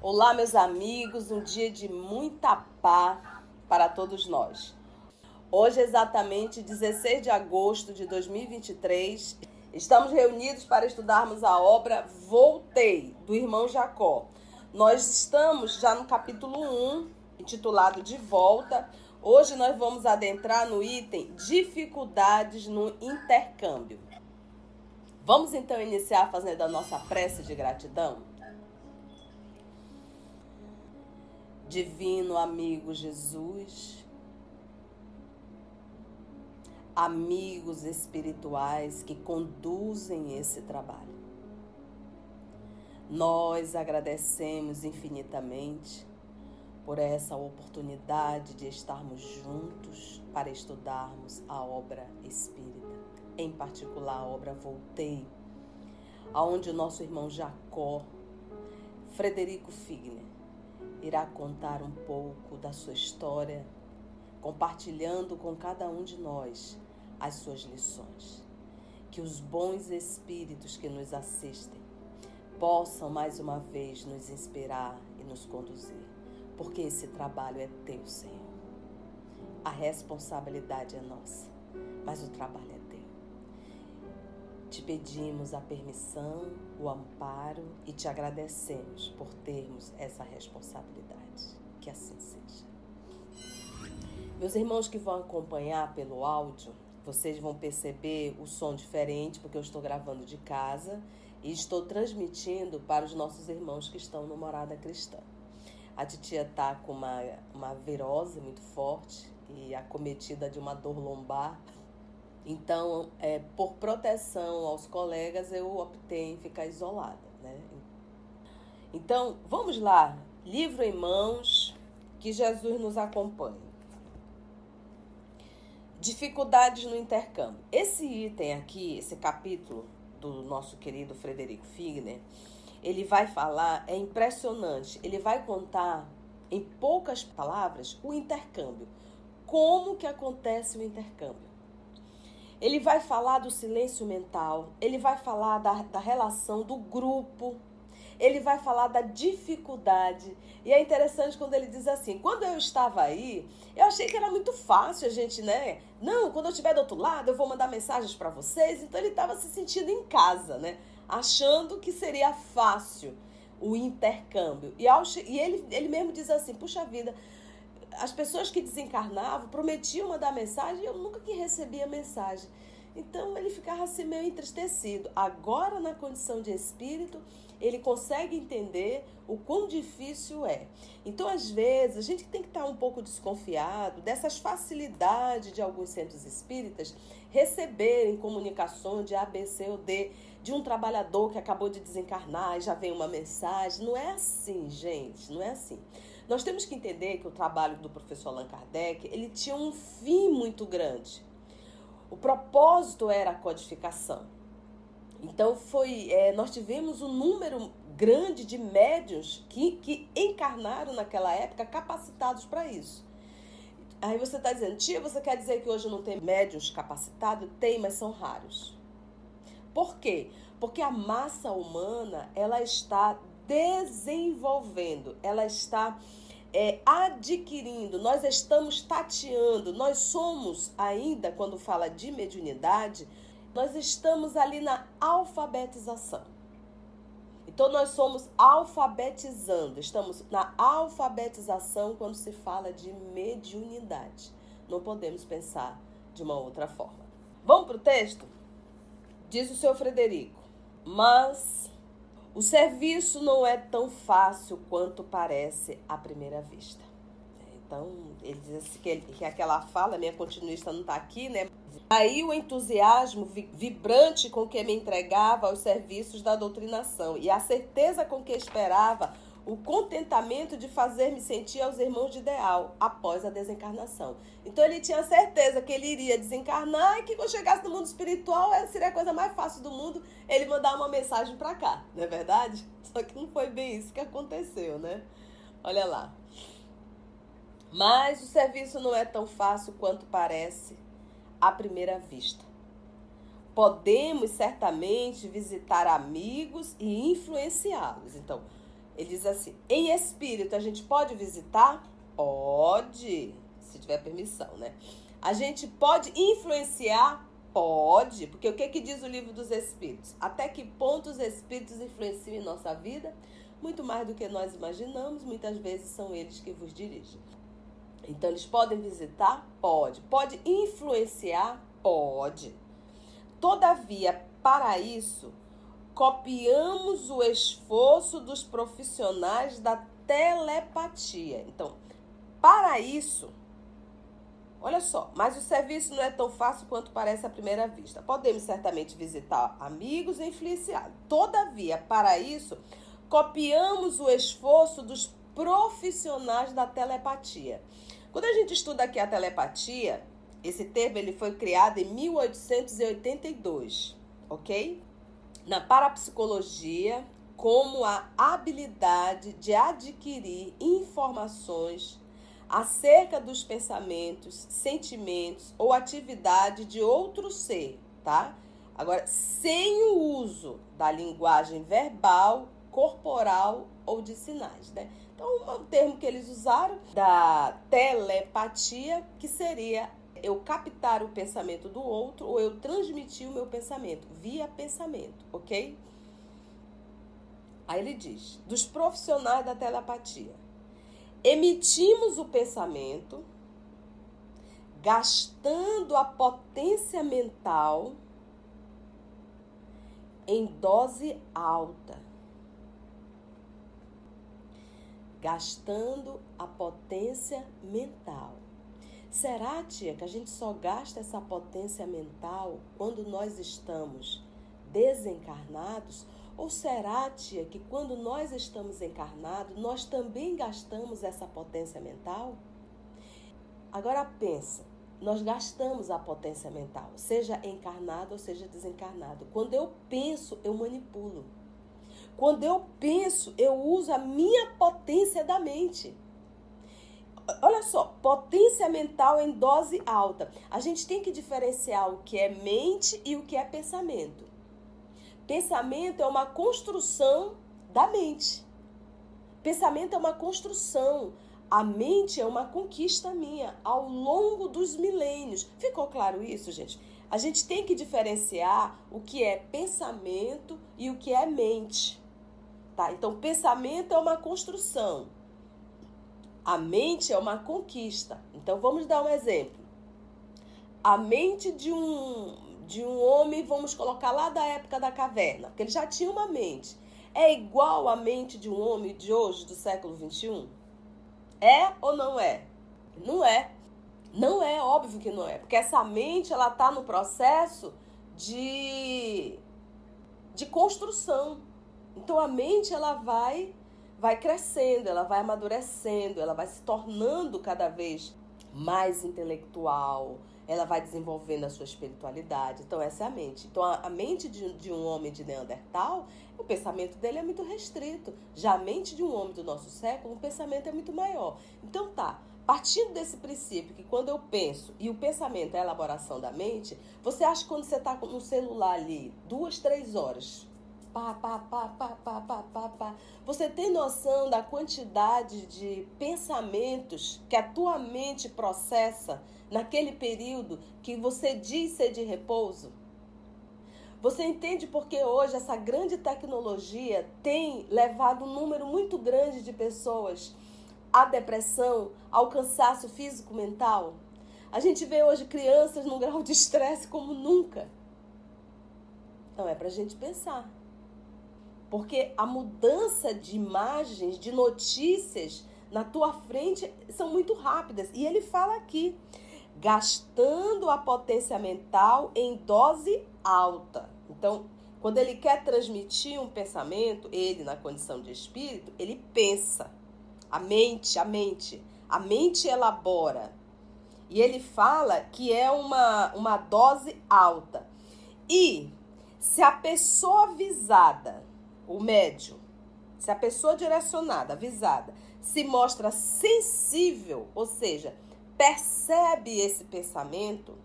Olá, meus amigos, um dia de muita paz para todos nós. Hoje, exatamente 16 de agosto de 2023, estamos reunidos para estudarmos a obra Voltei, do Irmão Jacó. Nós estamos já no capítulo 1, intitulado De Volta. Hoje nós vamos adentrar no item Dificuldades no Intercâmbio. Vamos então iniciar fazendo a nossa prece de gratidão? Divino amigo Jesus, amigos espirituais que conduzem esse trabalho, nós agradecemos infinitamente por essa oportunidade de estarmos juntos para estudarmos a obra espírita, em particular a obra Voltei, aonde o nosso irmão Jacó, Frederico Figner, irá contar um pouco da sua história, compartilhando com cada um de nós as suas lições. Que os bons espíritos que nos assistem possam mais uma vez nos inspirar e nos conduzir. Porque esse trabalho é teu, Senhor. A responsabilidade é nossa, mas o trabalho é teu. Te pedimos a permissão, o amparo e te agradecemos por termos essa responsabilidade. Que assim seja. Meus irmãos que vão acompanhar pelo áudio, vocês vão perceber o som diferente, porque eu estou gravando de casa e estou transmitindo para os nossos irmãos que estão no Morada Cristã. A titia está com uma virose muito forte e acometida de uma dor lombar. Então, por proteção aos colegas, eu optei em ficar isolada, né? Então, vamos lá. Livro em mãos, que Jesus nos acompanhe. Dificuldades no intercâmbio. Esse item aqui, esse capítulo do nosso querido Frederico Figner, ele vai falar, é impressionante, ele vai contar em poucas palavras o intercâmbio. Como que acontece o intercâmbio? Ele vai falar do silêncio mental, ele vai falar da relação do grupo, ele vai falar da dificuldade. E é interessante quando ele diz assim, quando eu estava aí, eu achei que era muito fácil a gente, né? Não, quando eu estiver do outro lado, eu vou mandar mensagens para vocês. Então ele estava se sentindo em casa, né? Achando que seria fácil o intercâmbio. E ele mesmo diz assim, puxa vida, as pessoas que desencarnavam prometiam mandar mensagem e eu nunca que recebia mensagem. Então ele ficava assim meio entristecido. Agora, na condição de espírito, ele consegue entender o quão difícil é. Então, às vezes, a gente tem que estar um pouco desconfiado dessas facilidades de alguns centros espíritas receberem comunicações de A, B, C ou D, de um trabalhador que acabou de desencarnar e já vem uma mensagem. Não é assim, gente, não é assim. Nós temos que entender que o trabalho do professor Allan Kardec, ele tinha um fim muito grande. O propósito era a codificação. Então, nós tivemos um número grande de médiuns que encarnaram naquela época capacitados para isso. Aí você está dizendo, tia, você quer dizer que hoje não tem médiuns capacitados? Tem, mas são raros. Por quê? Porque a massa humana, ela está desenvolvendo, ela está adquirindo, nós estamos tateando, nós somos ainda, quando fala de mediunidade, nós estamos ali na alfabetização. Então nós somos alfabetizando, estamos na alfabetização quando se fala de mediunidade. Não podemos pensar de uma outra forma. Vamos para o texto? Diz o seu Frederico, mas o serviço não é tão fácil quanto parece à primeira vista. Então, ele diz assim, que aquela fala, minha continuista não está aqui, né? Aí o entusiasmo vibrante com que me entregava aos serviços da doutrinação e a certeza com que esperava o contentamento de fazer-me sentir aos irmãos de ideal após a desencarnação. Então, ele tinha certeza que ele iria desencarnar e que quando chegasse no mundo espiritual, seria a coisa mais fácil do mundo ele mandar uma mensagem para cá, não é verdade? Só que não foi bem isso que aconteceu, né? Olha lá. Mas o serviço não é tão fácil quanto parece à primeira vista. Podemos certamente visitar amigos e influenciá-los. Então, Ele diz assim: em espírito a gente pode visitar? Pode, se tiver permissão, né? A gente pode influenciar? Pode, porque o que que diz o Livro dos Espíritos? Até que ponto os espíritos influenciam em nossa vida? Muito mais do que nós imaginamos, muitas vezes são eles que vos dirigem. Então, eles podem visitar? Pode. Pode influenciar? Pode. Todavia, para isso, copiamos o esforço dos profissionais da telepatia. Então, para isso, olha só, mas o serviço não é tão fácil quanto parece à primeira vista. Podemos certamente visitar amigos e influenciar. Todavia, para isso, copiamos o esforço dos profissionais da telepatia. Quando a gente estuda aqui a telepatia, esse termo ele foi criado em 1882, ok? Na parapsicologia, como a habilidade de adquirir informações acerca dos pensamentos, sentimentos ou atividade de outro ser, tá? Agora, sem o uso da linguagem verbal, corporal ou de sinais, né? Então, um termo que eles usaram da telepatia, que seria eu captar o pensamento do outro ou eu transmitir o meu pensamento via pensamento, ok? Aí ele diz, dos profissionais da telepatia, emitimos o pensamento, gastando a potência mental em dose alta. Gastando a potência mental. Será, tia, que a gente só gasta essa potência mental quando nós estamos desencarnados? Ou será, tia, que quando nós estamos encarnados, nós também gastamos essa potência mental? Agora pensa, nós gastamos a potência mental, seja encarnado ou seja desencarnado. Quando eu penso, eu manipulo. Quando eu penso, eu uso a minha potência da mente. Olha só, potência mental em dose alta. A gente tem que diferenciar o que é mente e o que é pensamento. Pensamento é uma construção da mente. Pensamento é uma construção. A mente é uma conquista minha ao longo dos milênios. Ficou claro isso, gente? A gente tem que diferenciar o que é pensamento e o que é mente. Tá? Então, pensamento é uma construção. A mente é uma conquista. Então, vamos dar um exemplo. A mente de um homem, vamos colocar lá da época da caverna, porque ele já tinha uma mente. É igual à mente de um homem de hoje, do século XXI? É ou não é? Não é. Não é, óbvio que não é. Porque essa mente, ela está no processo de construção. Então, a mente, ela vai crescendo, ela vai amadurecendo, ela vai se tornando cada vez mais intelectual, ela vai desenvolvendo a sua espiritualidade. Então, essa é a mente. Então, a mente de um homem de Neandertal, o pensamento dele é muito restrito. Já a mente de um homem do nosso século, o pensamento é muito maior. Então, tá. Partindo desse princípio que quando eu penso, e o pensamento é a elaboração da mente, você acha que quando você está no celular ali, 2, 3 horas, pá, pá, pá, pá, pá, pá, pá, pá, você tem noção da quantidade de pensamentos que a tua mente processa naquele período que você diz ser de repouso? Você entende porque hoje essa grande tecnologia tem levado um número muito grande de pessoas à depressão, ao cansaço físico-mental? A gente vê hoje crianças num grau de estresse como nunca. Então é pra gente pensar. Porque a mudança de imagens, de notícias na tua frente são muito rápidas. E ele fala aqui, gastando a potência mental em dose alta. Então, quando ele quer transmitir um pensamento, ele na condição de espírito, ele pensa. A mente elabora. E ele fala que é uma dose alta. E se a pessoa avisada, o médium, se a pessoa direcionada, avisada, se mostra sensível, ou seja, percebe esse pensamento,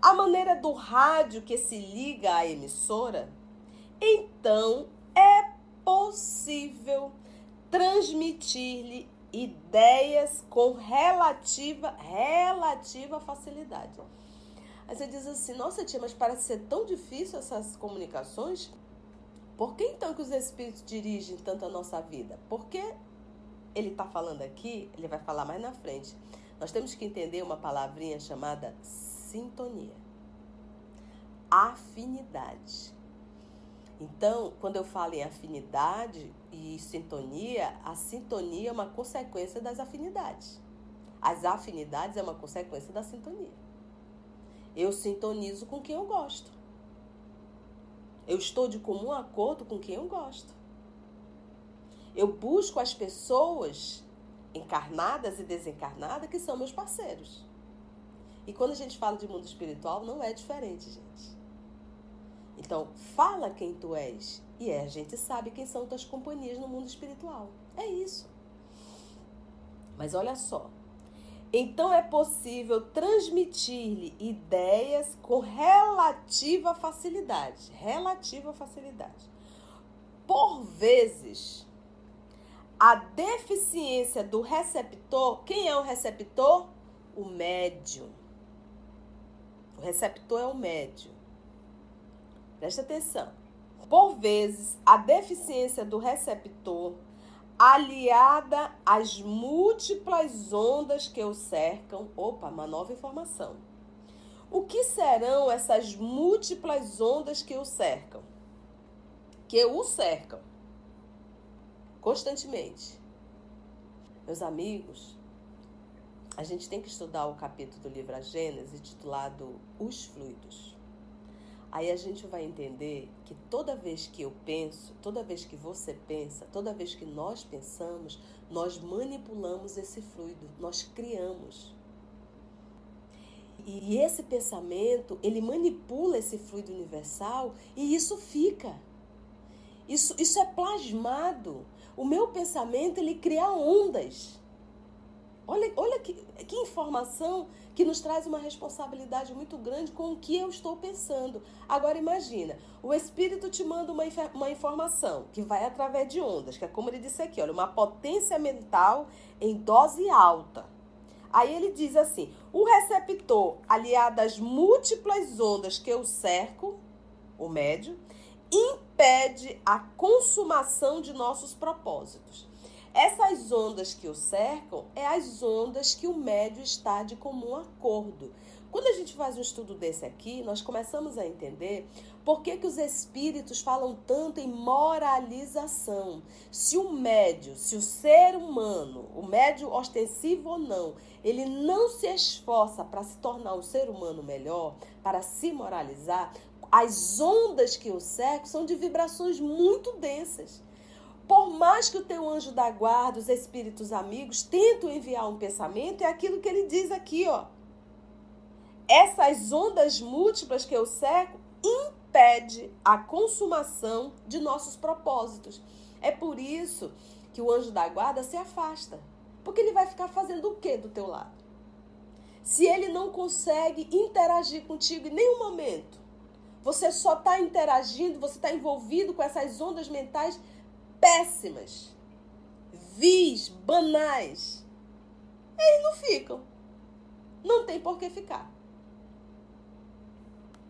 a maneira do rádio que se liga à emissora, então é possível transmitir-lhe ideias com relativa facilidade. Aí você diz assim, nossa tia, mas parece ser tão difícil essas comunicações? Por que então que os Espíritos dirigem tanto a nossa vida? Porque ele está falando aqui, ele vai falar mais na frente. Nós temos que entender uma palavrinha chamada sintonia. Afinidade. Então, quando eu falo em afinidade e sintonia, a sintonia é uma consequência das afinidades. As afinidades é uma consequência da sintonia. Eu sintonizo com quem eu gosto. Eu estou de comum acordo com quem eu gosto. Eu busco as pessoas encarnadas e desencarnadas que são meus parceiros. E quando a gente fala de mundo espiritual, não é diferente, gente. Então, fala quem tu és. E a gente sabe quem são tuas companhias no mundo espiritual. É isso. Mas olha só. Então, é possível transmitir-lhe ideias com relativa facilidade. Relativa facilidade. Por vezes, a deficiência do receptor... Quem é o receptor? O médium. O receptor é o médium. Presta atenção. Por vezes, a deficiência do receptor, aliada às múltiplas ondas que o cercam... Opa, uma nova informação. O que serão essas múltiplas ondas que o cercam? Que o cercam constantemente. Meus amigos, a gente tem que estudar o capítulo do livro A Gênese, titulado Os Fluidos. Aí a gente vai entender que toda vez que eu penso, toda vez que você pensa, toda vez que nós pensamos, nós manipulamos esse fluido, nós criamos. E esse pensamento, ele manipula esse fluido universal e isso fica. Isso é plasmado. O meu pensamento, ele cria ondas. Olha que informação que nos traz uma responsabilidade muito grande com o que eu estou pensando. Agora imagina, o Espírito te manda uma informação que vai através de ondas, que é como ele disse aqui, olha, uma potência mental em dose alta. Aí ele diz assim, o receptor, aliado às múltiplas ondas que eu cerco, o médium, impede a consumação de nossos propósitos. Essas ondas que o cercam é as ondas que o médium está de comum acordo. Quando a gente faz um estudo desse aqui, nós começamos a entender por que que os espíritos falam tanto em moralização. Se o médium, se o ser humano, o médium ostensivo ou não, ele não se esforça para se tornar um ser humano melhor, para se moralizar, as ondas que o cercam são de vibrações muito densas. Por mais que o teu anjo da guarda, os espíritos amigos, tentam enviar um pensamento, é aquilo que ele diz aqui, ó. Essas ondas múltiplas que eu cerco impede a consumação de nossos propósitos. É por isso que o anjo da guarda se afasta. Porque ele vai ficar fazendo o quê do teu lado? Se ele não consegue interagir contigo em nenhum momento, você só está interagindo, você está envolvido com essas ondas mentais péssimas, vis, banais, eles não ficam. Não tem por que ficar.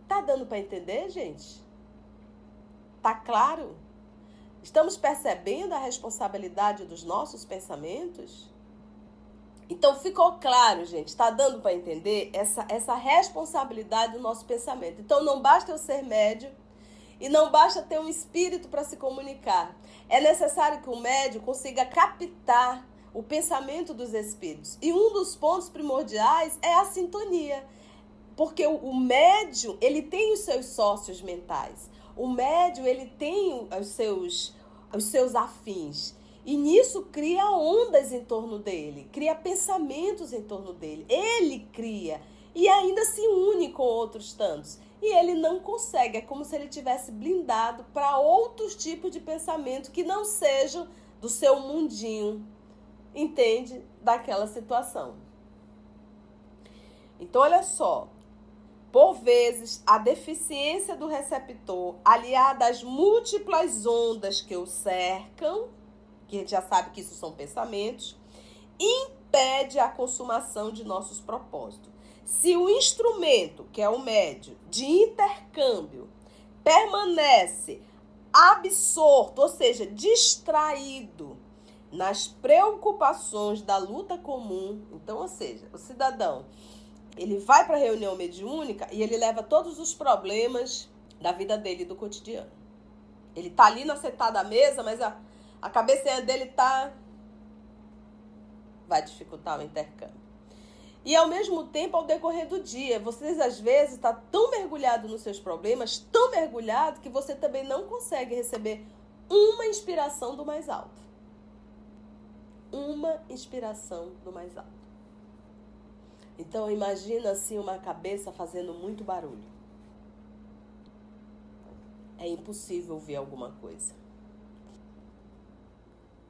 Tá dando para entender, gente? Tá claro? Estamos percebendo a responsabilidade dos nossos pensamentos? Então ficou claro, gente, tá dando para entender essa responsabilidade do nosso pensamento. Então não basta eu ser médium, e não basta ter um espírito para se comunicar. É necessário que o médium consiga captar o pensamento dos espíritos. E um dos pontos primordiais é a sintonia. Porque o médium, ele tem os seus sócios mentais. O médium, ele tem os seus afins. E nisso cria ondas em torno dele. Cria pensamentos em torno dele. Ele cria. E ainda se une com outros tantos. E ele não consegue, é como se ele tivesse blindado para outros tipos de pensamento que não sejam do seu mundinho, entende? Daquela situação. Então, olha só, por vezes a deficiência do receptor, aliada às múltiplas ondas que o cercam, que a gente já sabe que isso são pensamentos, impede a consumação de nossos propósitos. Se o instrumento, que é o médium, de intercâmbio, permanece absorto, ou seja, distraído nas preocupações da luta comum, então, ou seja, o cidadão, ele vai para a reunião mediúnica e ele leva todos os problemas da vida dele, do cotidiano. Ele tá ali na sentada à mesa, mas a cabecinha dele tá... vai dificultar o intercâmbio. E, ao mesmo tempo, ao decorrer do dia, vocês, às vezes, está tão mergulhado nos seus problemas, tão mergulhado, que você também não consegue receber uma inspiração do mais alto. Uma inspiração do mais alto. Então, imagina, assim, uma cabeça fazendo muito barulho. É impossível ouvir alguma coisa.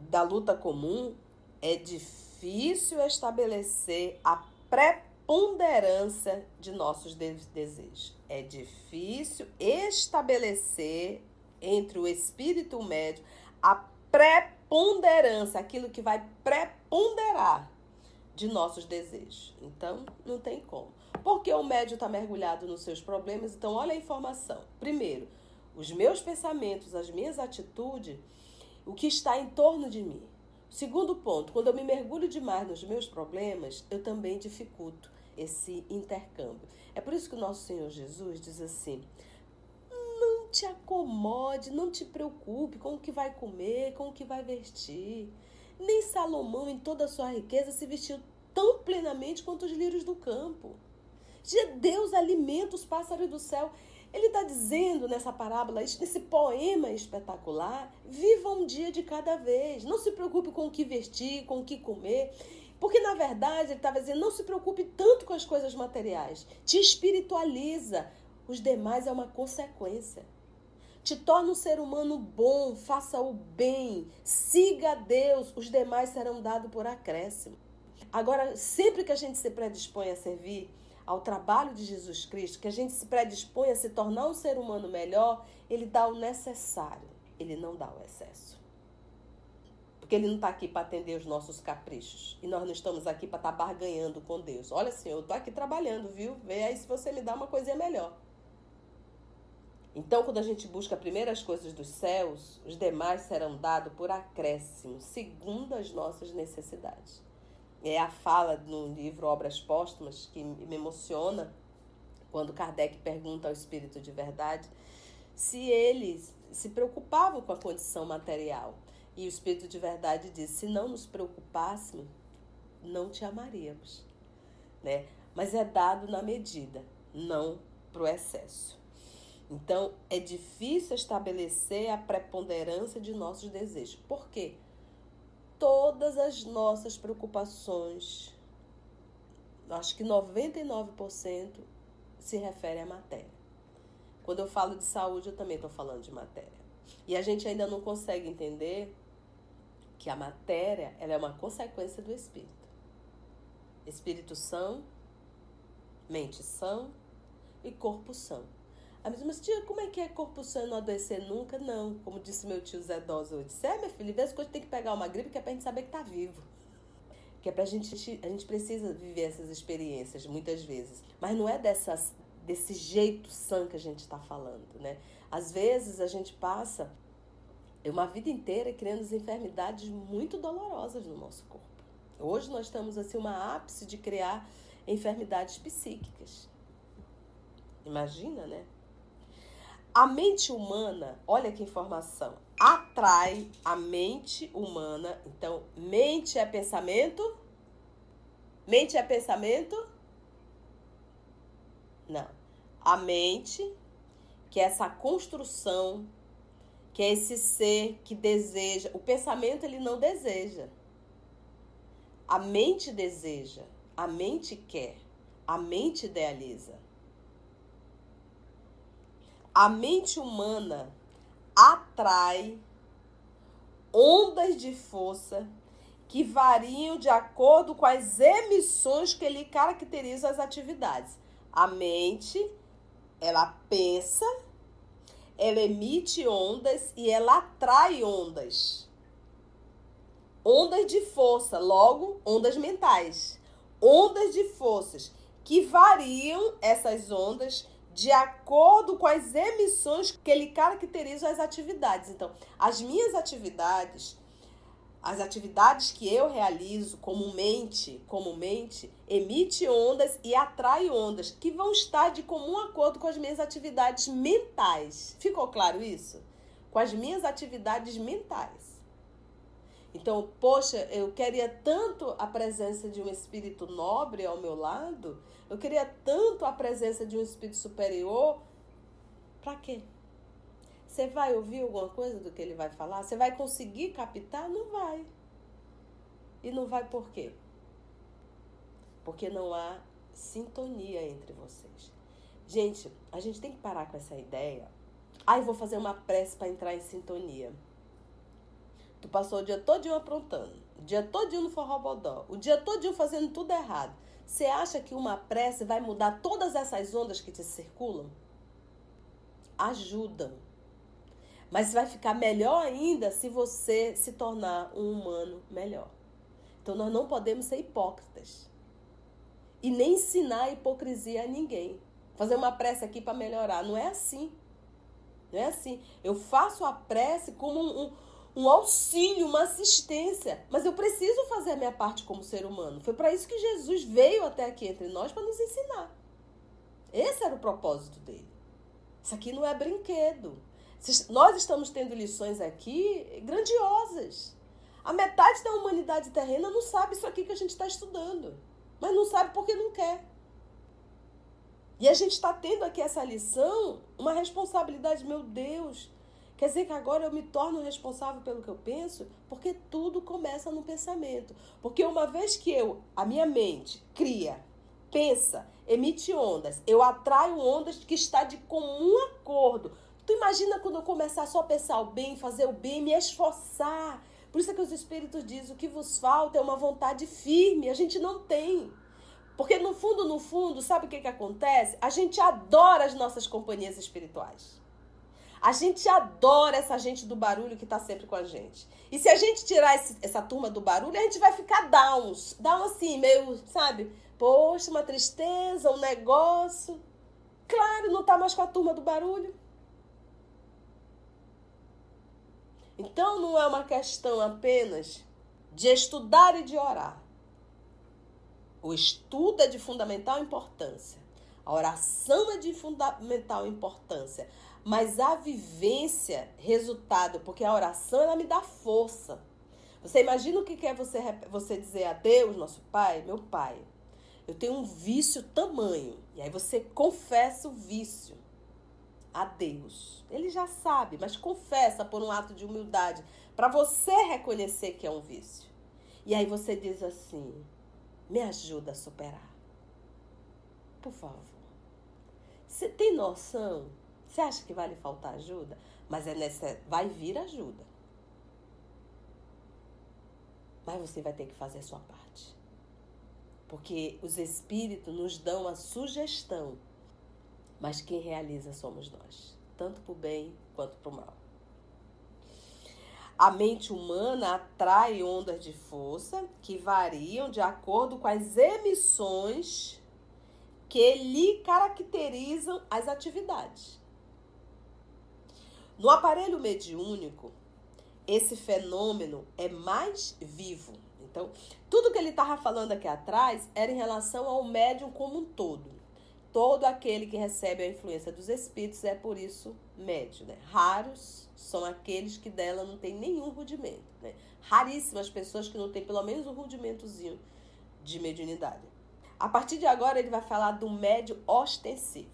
Da luta comum, é difícil estabelecer a preponderância de nossos desejos. É difícil estabelecer entre o espírito médio a preponderância, aquilo que vai preponderar de nossos desejos. Então, não tem como. Porque o médio está mergulhado nos seus problemas, então olha a informação. Primeiro, os meus pensamentos, as minhas atitudes, o que está em torno de mim. Segundo ponto, quando eu me mergulho demais nos meus problemas, eu também dificulto esse intercâmbio. É por isso que o nosso Senhor Jesus diz assim, não te acomode, não te preocupe com o que vai comer, com o que vai vestir. Nem Salomão, em toda a sua riqueza, se vestiu tão plenamente quanto os lírios do campo. Deus alimenta os pássaros do céu. Ele está dizendo nessa parábola, nesse poema espetacular, viva um dia de cada vez, não se preocupe com o que vestir, com o que comer, porque na verdade ele estava dizendo, não se preocupe tanto com as coisas materiais, te espiritualiza, os demais é uma consequência, te torna um ser humano bom, faça o bem, siga a Deus, os demais serão dados por acréscimo. Agora, sempre que a gente se predispõe a servir ao trabalho de Jesus Cristo, que a gente se predispõe a se tornar um ser humano melhor, ele dá o necessário, ele não dá o excesso. Porque ele não está aqui para atender os nossos caprichos. E nós não estamos aqui para estar barganhando com Deus. Olha, Senhor, eu estou aqui trabalhando, viu? Vê aí se você me dá uma coisinha melhor. Então, quando a gente busca primeiro as coisas dos céus, os demais serão dados por acréscimo, segundo as nossas necessidades. É a fala no livro Obras Póstumas que me emociona quando Kardec pergunta ao Espírito de Verdade se eles se preocupavam com a condição material. E o Espírito de Verdade diz, se não nos preocupássemos, não te amaríamos. Né? Mas é dado na medida, não para o excesso. Então, é difícil estabelecer a preponderância de nossos desejos. Por quê? Todas as nossas preocupações, acho que 99% se refere à matéria. Quando eu falo de saúde, eu também estou falando de matéria. E a gente ainda não consegue entender que a matéria ela é uma consequência do espírito. Espírito são, mente são e corpo são. Ah, mas tia, como é que é corpo sã não adoecer nunca? Não, como disse meu tio Zé Dózio, eu disse, minha filha, às vezes quando tem que pegar uma gripe que é pra gente saber que tá vivo. Que é pra gente, precisa viver essas experiências, muitas vezes. Mas não é desse jeito sã que a gente tá falando, né? Às vezes a gente passa uma vida inteira criando as enfermidades muito dolorosas no nosso corpo. Hoje nós estamos, assim, uma ápice de criar enfermidades psíquicas. Imagina, né? A mente humana, olha que informação, atrai a mente humana. Então, mente é pensamento? Não. A mente, que é essa construção, que é esse ser que deseja. O pensamento, ele não deseja. A mente deseja, a mente quer, a mente idealiza. A mente humana atrai ondas de força que variam de acordo com as emissões que lhe caracterizam as atividades. A mente, ela pensa, ela emite ondas e ela atrai ondas. ondas de força, logo, ondas mentais. Ondas de forças que variam essas ondas de acordo com as emissões que ele caracteriza as atividades. Então, as minhas atividades, as atividades que eu realizo comumente emite ondas e atrai ondas que vão estar de comum acordo com as minhas atividades mentais. Ficou claro isso? Com as minhas atividades mentais. Então, poxa, eu queria tanto a presença de um espírito nobre ao meu lado, eu queria tanto a presença de um espírito superior. Pra quê? Você vai ouvir alguma coisa do que ele vai falar? Você vai conseguir captar? Não vai. E não vai por quê? Porque não há sintonia entre vocês. Gente, a gente tem que parar com essa ideia. Ah, eu vou fazer uma prece para entrar em sintonia. Tu passou o dia todinho aprontando, o dia todinho no forró-bodó, o dia todinho fazendo tudo errado. Você acha que uma prece vai mudar todas essas ondas que te circulam? Ajudam. Mas vai ficar melhor ainda se você se tornar um humano melhor. Então nós não podemos ser hipócritas. E nem ensinar a hipocrisia a ninguém. Fazer uma prece aqui para melhorar. Não é assim. Não é assim. Eu faço a prece como um auxílio, uma assistência. Mas eu preciso fazer a minha parte como ser humano. Foi para isso que Jesus veio até aqui entre nós, para nos ensinar. Esse era o propósito dele. Isso aqui não é brinquedo. Nós estamos tendo lições aqui grandiosas. A metade da humanidade terrena não sabe isso aqui que a gente está estudando. Mas não sabe porque não quer. E a gente está tendo aqui essa lição, uma responsabilidade, meu Deus. Quer dizer que agora eu me torno responsável pelo que eu penso? Porque tudo começa no pensamento. Porque uma vez que a minha mente cria, pensa, emite ondas, eu atraio ondas que está de comum acordo. Tu imagina quando eu começar só a pensar o bem, fazer o bem, me esforçar. Por isso é que os espíritos dizem, o que vos falta é uma vontade firme. A gente não tem. Porque no fundo, sabe o que acontece? A gente adora as nossas companhias espirituais. A gente adora essa gente do barulho que está sempre com a gente. E se a gente tirar essa turma do barulho, a gente vai ficar downs. Down assim, meio, sabe? Poxa, uma tristeza, um negócio. Claro, não está mais com a turma do barulho. Então, não é uma questão apenas de estudar e de orar. O estudo é de fundamental importância. A oração é de fundamental importância. Mas a vivência, resultado, porque a oração, ela me dá força. Você imagina o que é você dizer a Deus, nosso Pai? Meu Pai, eu tenho um vício tamanho. E aí você confessa o vício a Deus. Ele já sabe, mas confessa por um ato de humildade, para você reconhecer que é um vício. E aí você diz assim, me ajuda a superar. Por favor. Você tem noção? Você acha que vai lhe faltar ajuda? Mas é necessário, vai vir ajuda. Mas você vai ter que fazer a sua parte. Porque os espíritos nos dão a sugestão. Mas quem realiza somos nós, tanto para o bem quanto para o mal. A mente humana atrai ondas de força que variam de acordo com as emissões que lhe caracterizam as atividades. No aparelho mediúnico, esse fenômeno é mais vivo. Então, tudo que ele estava falando aqui atrás era em relação ao médium como um todo. Todo aquele que recebe a influência dos espíritos é, por isso, médium, né? Raros são aqueles que dela não tem nenhum rudimento, né? Raríssimas pessoas que não têm pelo menos um rudimentozinho de mediunidade. A partir de agora, ele vai falar do médium ostensivo.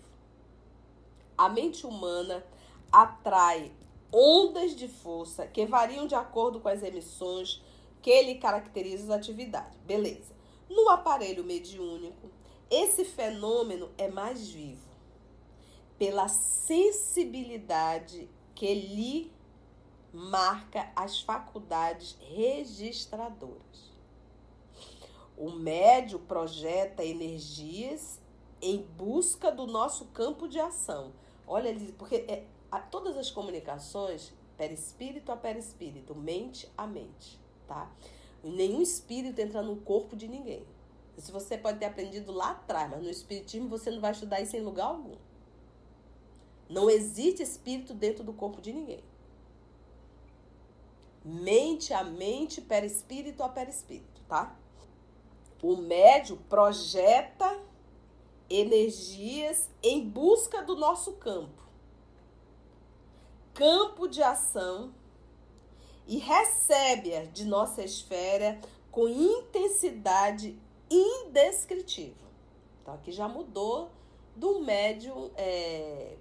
A mente humana atrai ondas de força que variam de acordo com as emissões que lhe caracterizam a atividade. Beleza. No aparelho mediúnico, esse fenômeno é mais vivo pela sensibilidade que lhe marca as faculdades registradoras. O médium projeta energias em busca do nosso campo de ação. Olha, porque todas as comunicações, perispírito a perispírito, mente a mente, tá? E nenhum espírito entra no corpo de ninguém. Isso você pode ter aprendido lá atrás, mas no espiritismo você não vai estudar isso em lugar algum. Não existe espírito dentro do corpo de ninguém. Mente a mente, perispírito a perispírito, tá? O médium projeta energias em busca do nosso campo. Campo de ação. E recebe-a de nossa esfera com intensidade indescritível. Então aqui já mudou do médium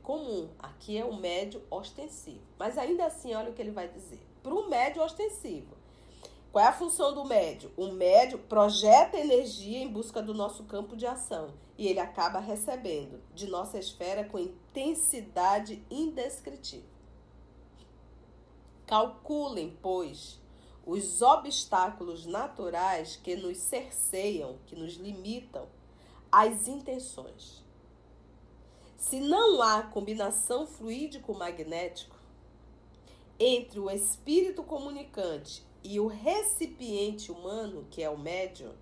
comum. Aqui é o médium ostensivo. Mas ainda assim, olha o que ele vai dizer. Para o médium ostensivo, qual é a função do médium? O médium projeta energia em busca do nosso campo de ação. E ele acaba recebendo de nossa esfera com intensidade indescritível. Calculem, pois, os obstáculos naturais que nos cerceiam, que nos limitam, às intenções. Se não há combinação fluídico-magnética entre o espírito comunicante e o recipiente humano, que é o médium,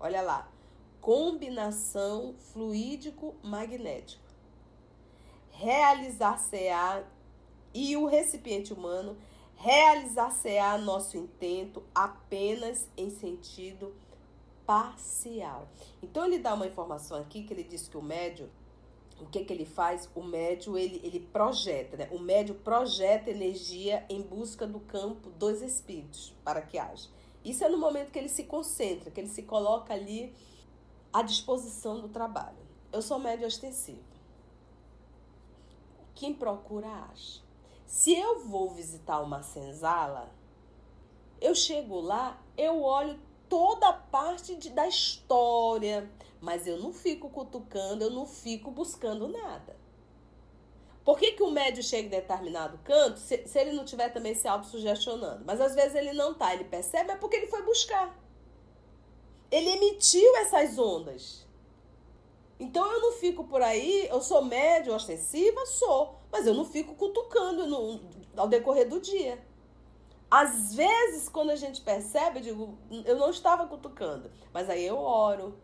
olha lá, combinação fluídico-magnética, realizar-se-á, e o recipiente humano realizar-se-á nosso intento apenas em sentido parcial. Então ele dá uma informação aqui que ele diz que o médium, o que ele faz? O médium, ele projeta, né? O médium projeta energia em busca do campo dos espíritos, para que haja. Isso é no momento que ele se concentra, que ele se coloca ali à disposição do trabalho. Eu sou médium ostensivo. Quem procura, acha. Se eu vou visitar uma senzala, eu chego lá, eu olho toda a parte da história, mas eu não fico cutucando, eu não fico buscando nada. Por que o médium chega em determinado canto, se ele não estiver também se autossugestionando? Mas às vezes ele não está, ele percebe, é porque ele foi buscar. Ele emitiu essas ondas. Então eu não fico por aí, eu sou médium, ostensiva, sou, mas eu não fico cutucando ao decorrer do dia. Às vezes, quando a gente percebe, eu digo, eu não estava cutucando, mas aí eu oro.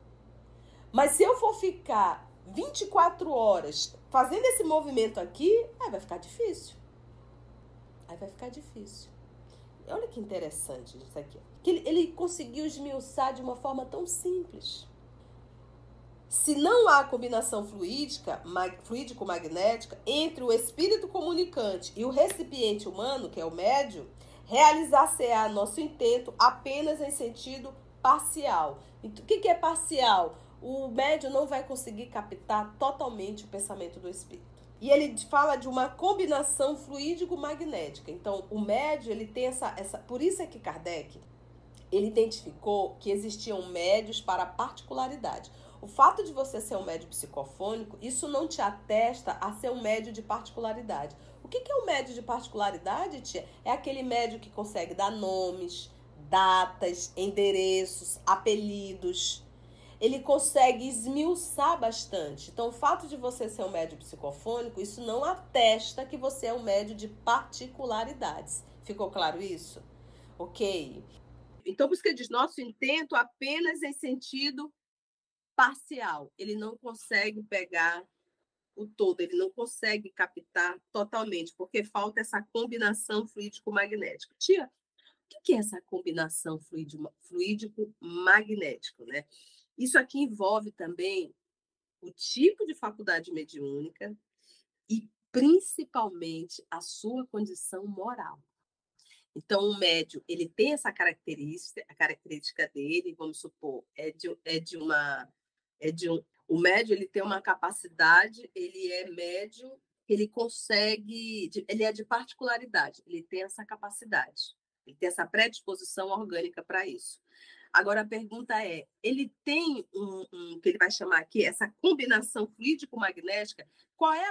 Mas se eu for ficar 24 horas fazendo esse movimento aqui, aí vai ficar difícil. Aí vai ficar difícil. Olha que interessante isso aqui. Que ele conseguiu esmiuçar de uma forma tão simples. Se não há combinação fluídica, fluídico-magnética entre o espírito comunicante e o recipiente humano, que é o médium, realizar-se-á nosso intento apenas em sentido parcial. Então, o que é parcial? O médium não vai conseguir captar totalmente o pensamento do espírito. E ele fala de uma combinação fluídico-magnética. Então, o médium, ele tem essa... Por isso é que Kardec, ele identificou que existiam médiuns para particularidade. O fato de você ser um médium psicofônico, isso não te atesta a ser um médium de particularidade. O que é um médium de particularidade, tia? É aquele médium que consegue dar nomes, datas, endereços, apelidos. Ele consegue esmiuçar bastante. Então, o fato de você ser um médium psicofônico, isso não atesta que você é um médium de particularidades. Ficou claro isso? Ok. Então, por isso que ele diz, nosso intento apenas em sentido parcial, ele não consegue pegar o todo, ele não consegue captar totalmente, porque falta essa combinação fluídico-magnética. Tia, o que é essa combinação fluídico-magnética, né? Isso aqui envolve também o tipo de faculdade mediúnica e, principalmente, a sua condição moral. Então, o médium, ele tem essa característica, a característica dele, vamos supor, o médium, ele tem uma capacidade, ele é médium, ele consegue, ele é de particularidade, ele tem essa capacidade, ele tem essa predisposição orgânica para isso. Agora, a pergunta é, ele tem que ele vai chamar aqui, essa combinação fluídico-magnética, qual é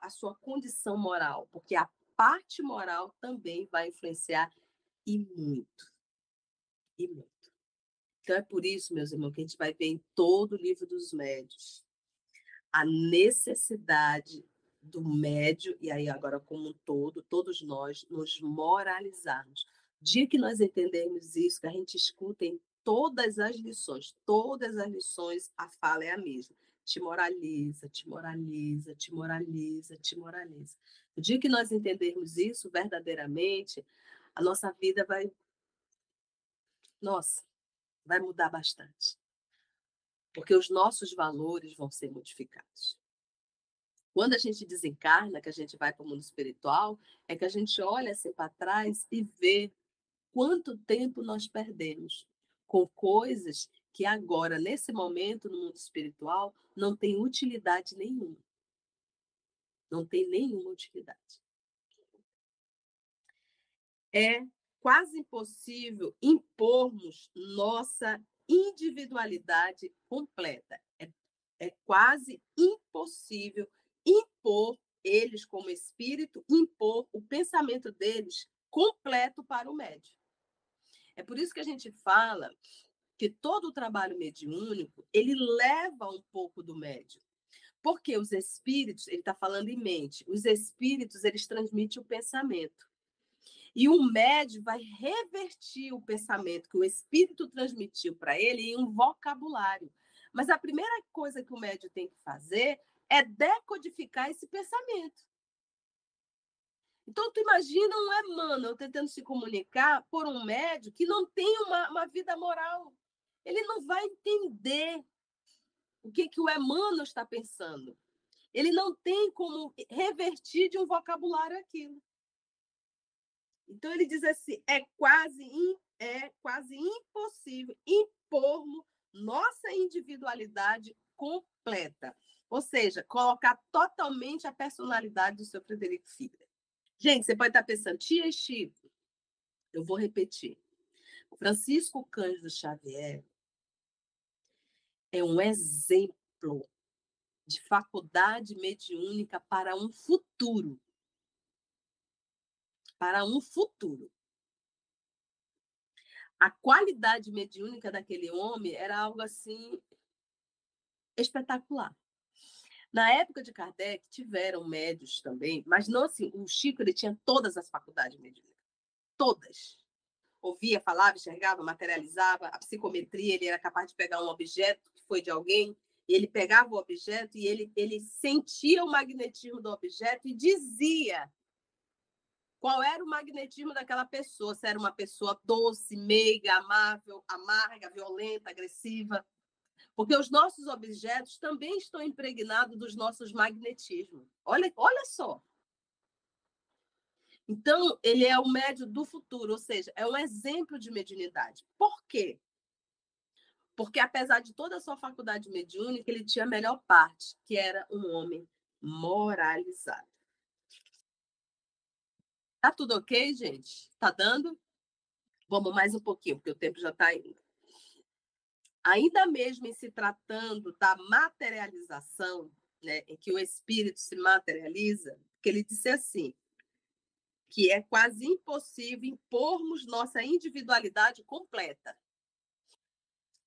a sua condição moral? Porque a parte moral também vai influenciar e muito, e muito. Então, é por isso, meus irmãos, que a gente vai ver em todo o livro dos médiuns a necessidade do médium, e aí agora como um todo, todos nós nos moralizarmos, dia que nós entendermos isso, que a gente escuta em todas as lições, a fala é a mesma. Te moraliza, te moraliza, te moraliza, te moraliza. No dia que nós entendermos isso verdadeiramente, a nossa vida vai... Nossa, vai mudar bastante. Porque os nossos valores vão ser modificados. Quando a gente desencarna, que a gente vai para o mundo espiritual, é que a gente olha assim para trás e vê quanto tempo nós perdemos com coisas que agora, nesse momento, no mundo espiritual, não tem utilidade nenhuma. Não tem nenhuma utilidade. É quase impossível impormos nossa individualidade completa. É quase impossível impor eles como espírito, impor o pensamento deles completo para o médium. É por isso que a gente fala que todo o trabalho mediúnico, ele leva um pouco do médium. Porque os espíritos, ele está falando em mente, os espíritos, eles transmitem o pensamento. E o médium vai revertir o pensamento que o espírito transmitiu para ele em um vocabulário. Mas a primeira coisa que o médium tem que fazer é decodificar esse pensamento. Então, tu imagina um Emmanuel tentando se comunicar por um médium que não tem uma vida moral. Ele não vai entender o que o Emmanuel está pensando. Ele não tem como revertir de um vocabulário aquilo. Então, ele diz assim, é quase impossível impormos nossa individualidade completa. Ou seja, colocar totalmente a personalidade do seu Frederico Figner. Gente, você pode estar pensando, tia Chico, eu vou repetir. O Francisco Cândido Xavier é um exemplo de faculdade mediúnica para um futuro. Para um futuro. A qualidade mediúnica daquele homem era algo assim espetacular. Na época de Kardec, tiveram médiuns também, mas não assim, o Chico ele tinha todas as faculdades mediúnicas. Todas. Ouvia, falava, enxergava, materializava. A psicometria, ele era capaz de pegar um objeto que foi de alguém, e ele pegava o objeto e ele sentia o magnetismo do objeto e dizia qual era o magnetismo daquela pessoa, se era uma pessoa doce, meiga, amável, amarga, violenta, agressiva. Porque os nossos objetos também estão impregnados dos nossos magnetismos. Olha só. Então, ele é o médium do futuro, ou seja, é um exemplo de mediunidade. Por quê? Porque, apesar de toda a sua faculdade mediúnica, ele tinha a melhor parte, que era um homem moralizado. Tá tudo ok, gente? Tá dando? Vamos mais um pouquinho, porque o tempo já está indo. Ainda mesmo em se tratando da materialização, né, em que o espírito se materializa, que ele disse assim, que é quase impossível impormos nossa individualidade completa.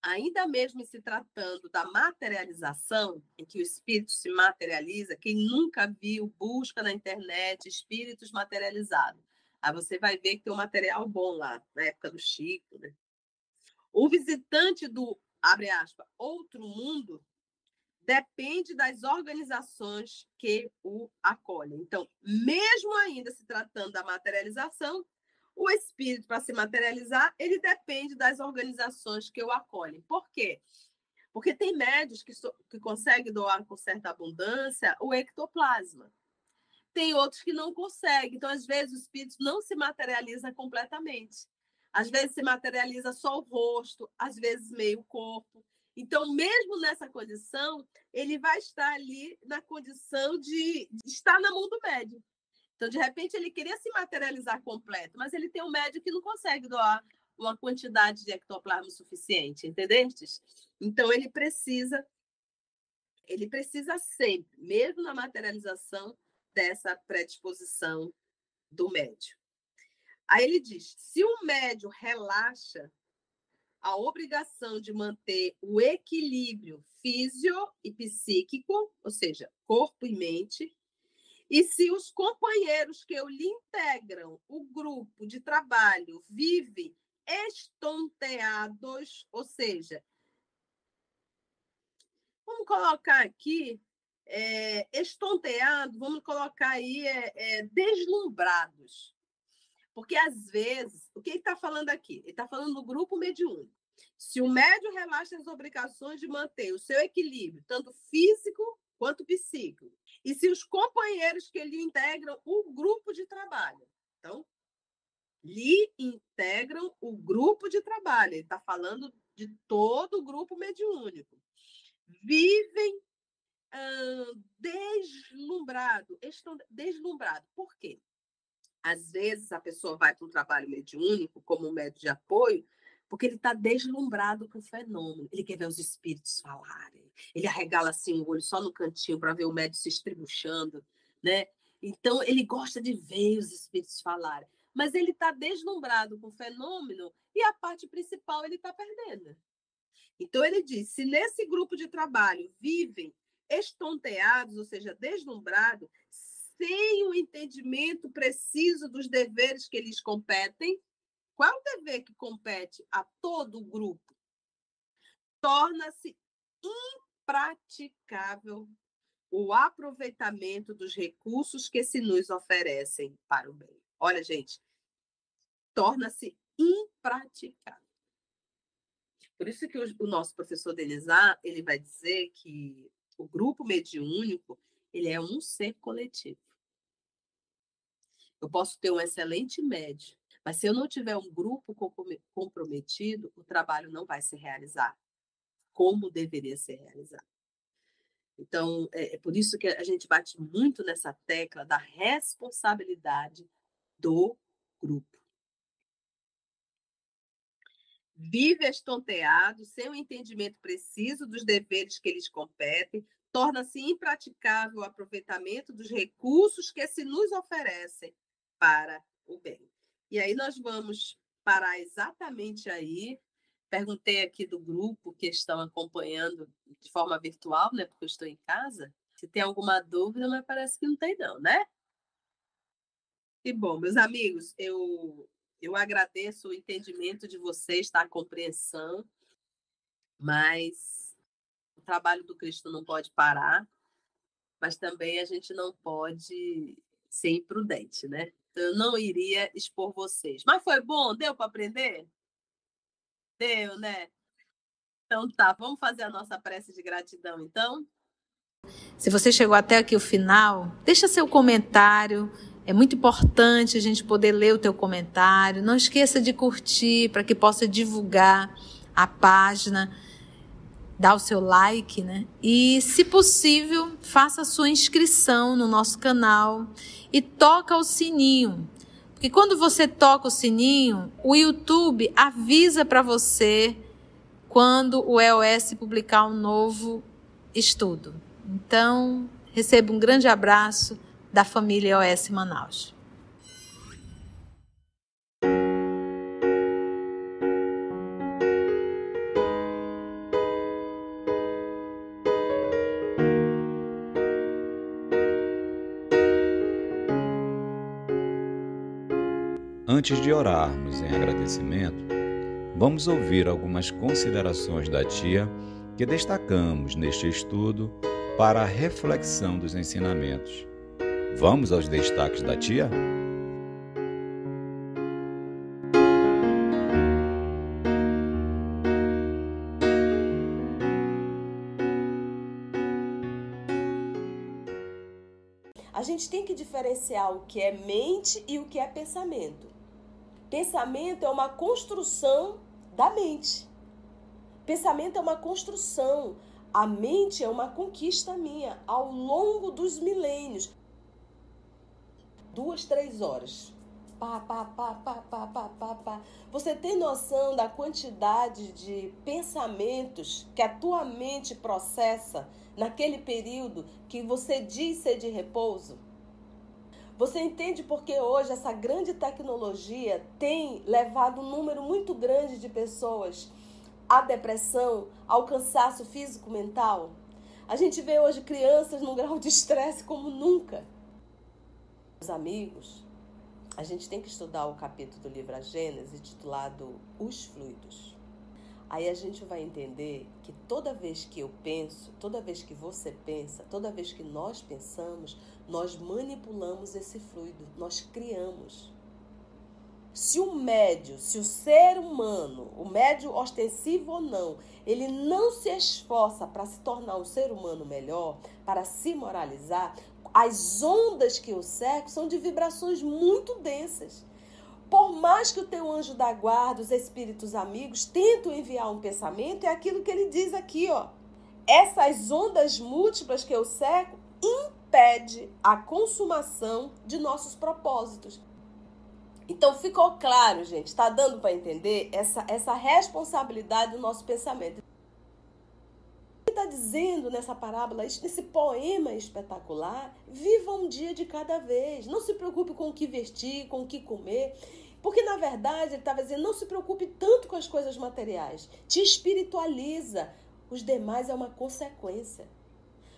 Ainda mesmo em se tratando da materialização, em que o espírito se materializa, quem nunca viu, busca na internet espíritos materializados. Aí você vai ver que tem um material bom lá, na época do Chico, né? O visitante do, abre aspas, outro mundo depende das organizações que o acolhem. Então, mesmo ainda se tratando da materialização, o espírito, para se materializar, ele depende das organizações que o acolhem. Por quê? Porque tem médiuns que conseguem doar com certa abundância o ectoplasma. Tem outros que não conseguem. Então, às vezes, o espírito não se materializa completamente. Às vezes se materializa só o rosto, às vezes meio corpo. Então, mesmo nessa condição, ele vai estar ali na condição de estar na mão do médium. Então, de repente, ele queria se materializar completo, mas ele tem um médium que não consegue doar uma quantidade de ectoplasma suficiente, entendestes? Então, ele precisa sempre, mesmo na materialização, dessa predisposição do médium. Aí ele diz, se o médium relaxa, a obrigação de manter o equilíbrio físico e psíquico, ou seja, corpo e mente, E se os companheiros que eu lhe integram o grupo de trabalho vivem estonteados, ou seja, vamos colocar aqui estonteado, vamos colocar aí deslumbrados. Porque, às vezes, o que ele está falando aqui? Ele está falando do grupo mediúnico. Se o médium relaxa as obrigações de manter o seu equilíbrio, tanto físico quanto psíquico, e se os companheiros que lhe integram o grupo de trabalho. Então, lhe integram o grupo de trabalho. Ele está falando de todo o grupo mediúnico. Vivem deslumbrado. Por quê? Às vezes, a pessoa vai para um trabalho mediúnico, como um médium de apoio, porque ele está deslumbrado com o fenômeno. Ele quer ver os espíritos falarem. Ele arregala assim o olho só no cantinho para ver o médium se estribuchando, né? Então, ele gosta de ver os espíritos falarem. Mas ele está deslumbrado com o fenômeno e a parte principal ele está perdendo. Então, ele diz, se nesse grupo de trabalho vivem estonteados, ou seja, deslumbrados, sem o entendimento preciso dos deveres que lhes competem, qual é o dever que compete a todo o grupo? Torna-se impraticável o aproveitamento dos recursos que se nos oferecem para o bem. Olha, gente, torna-se impraticável. Por isso que o nosso professor Denizar, ele vai dizer que o grupo mediúnico, ele é um ser coletivo. Eu posso ter um excelente médium, mas se eu não tiver um grupo comprometido, o trabalho não vai se realizar como deveria ser realizado. Então, é por isso que a gente bate muito nessa tecla da responsabilidade do grupo. Vive estonteado, sem o entendimento preciso dos deveres que lhes competem, torna-se impraticável o aproveitamento dos recursos que se nos oferecem para o bem. E aí nós vamos parar exatamente aí. Perguntei aqui do grupo que estão acompanhando de forma virtual, né? Porque eu estou em casa. Se tem alguma dúvida, mas parece que não tem não, né? E bom, meus amigos, eu agradeço o entendimento de vocês, tá? A compreensão, mas o trabalho do Cristo não pode parar, mas também a gente não pode ser imprudente, né? Então, eu não iria expor vocês. Mas foi bom? Deu para aprender? Deu, né? Então tá, vamos fazer a nossa prece de gratidão, então? Se você chegou até aqui o final, deixa seu comentário. É muito importante a gente poder ler o teu comentário. Não esqueça de curtir para que possa divulgar a página. Dá o seu like, né? E, se possível, faça a sua inscrição no nosso canal e toca o sininho. Porque quando você toca o sininho, o YouTube avisa para você quando o EOS publicar um novo estudo. Então, receba um grande abraço da família EOS Manaus. Antes de orarmos em agradecimento, vamos ouvir algumas considerações da tia que destacamos neste estudo para a reflexão dos ensinamentos. Vamos aos destaques da tia? A gente tem que diferenciar o que é mente e o que é pensamento. Pensamento é uma construção da mente. Pensamento é uma construção. A mente é uma conquista minha ao longo dos milênios. 2, 3 horas. Pá, pá, pá, pá, pá, pá, pá, pá. Você tem noção da quantidade de pensamentos que a tua mente processa naquele período que você diz ser de repouso? Você entende porque hoje essa grande tecnologia tem levado um número muito grande de pessoas à depressão, ao cansaço físico-mental? A gente vê hoje crianças num grau de estresse como nunca. Os amigos, a gente tem que estudar o capítulo do livro A Gênese, titulado Os Fluidos. Aí a gente vai entender que toda vez que eu penso, toda vez que você pensa, toda vez que nós pensamos, nós manipulamos esse fluido, nós criamos. Se o médium, se o ser humano, o médium ostensivo ou não, ele não se esforça para se tornar um ser humano melhor, para se moralizar, as ondas que o cercam são de vibrações muito densas. Por mais que o teu anjo da guarda, os espíritos amigos, tentam enviar um pensamento, é aquilo que ele diz aqui, ó. Essas ondas múltiplas que eu cerco impede a consumação de nossos propósitos. Então, ficou claro, gente? Está dando para entender essa responsabilidade do nosso pensamento. O que está dizendo nessa parábola, nesse poema espetacular? Viva um dia de cada vez. Não se preocupe com o que vestir, com o que comer. Porque, na verdade, ele estava dizendo, não se preocupe tanto com as coisas materiais. Te espiritualiza. Os demais é uma consequência.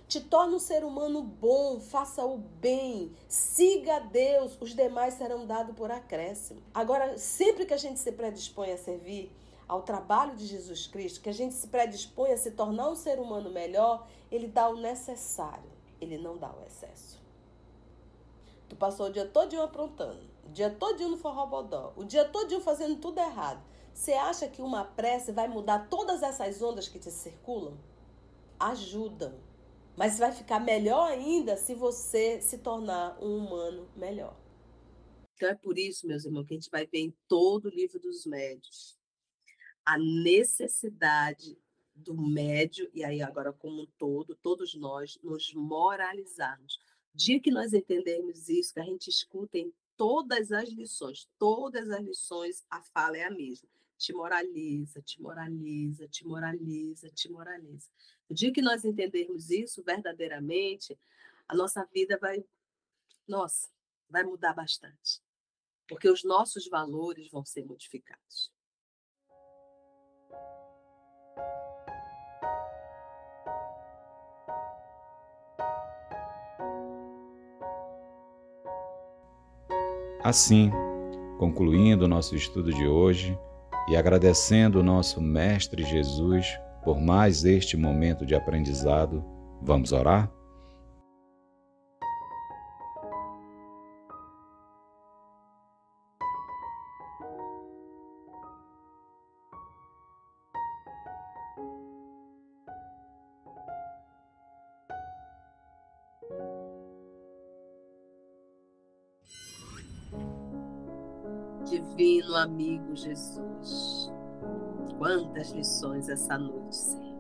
Te torna um ser humano bom, faça o bem, siga a Deus, os demais serão dados por acréscimo. Agora, sempre que a gente se predispõe a servir ao trabalho de Jesus Cristo, que a gente se predispõe a se tornar um ser humano melhor, ele dá o necessário, ele não dá o excesso. Tu passou o dia todinho aprontando, o dia todinho no forró-bodó, o dia todinho fazendo tudo errado. Você acha que uma prece vai mudar todas essas ondas que te circulam? Ajudam. Mas vai ficar melhor ainda se você se tornar um humano melhor. Então é por isso, meus irmãos, que a gente vai ver em todo o livro dos médiuns a necessidade do médium, e aí agora como um todo, todos nós nos moralizarmos. O dia que nós entendermos isso, que a gente escuta em todas as lições a fala é a mesma. Te moraliza, te moraliza, te moraliza, te moraliza. O dia que nós entendermos isso verdadeiramente, a nossa vida vai mudar bastante. Porque os nossos valores vão ser modificados. Assim, concluindo o nosso estudo de hoje, e agradecendo o nosso Mestre Jesus por mais este momento de aprendizado, vamos orar? Divino amigo Jesus, quantas lições essa noite, Senhor.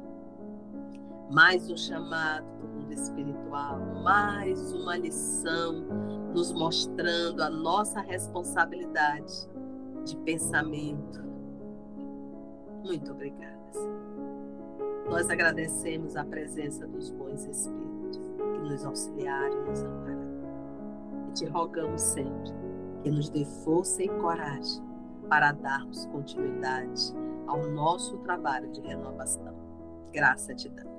Mais um chamado do mundo espiritual, mais uma lição nos mostrando a nossa responsabilidade de pensamento. Muito obrigada, Senhor. Nós agradecemos a presença dos bons espíritos que nos auxiliaram e nos ampararam. E te rogamos sempre que nos dê força e coragem para darmos continuidade ao nosso trabalho de renovação. Graça te damos.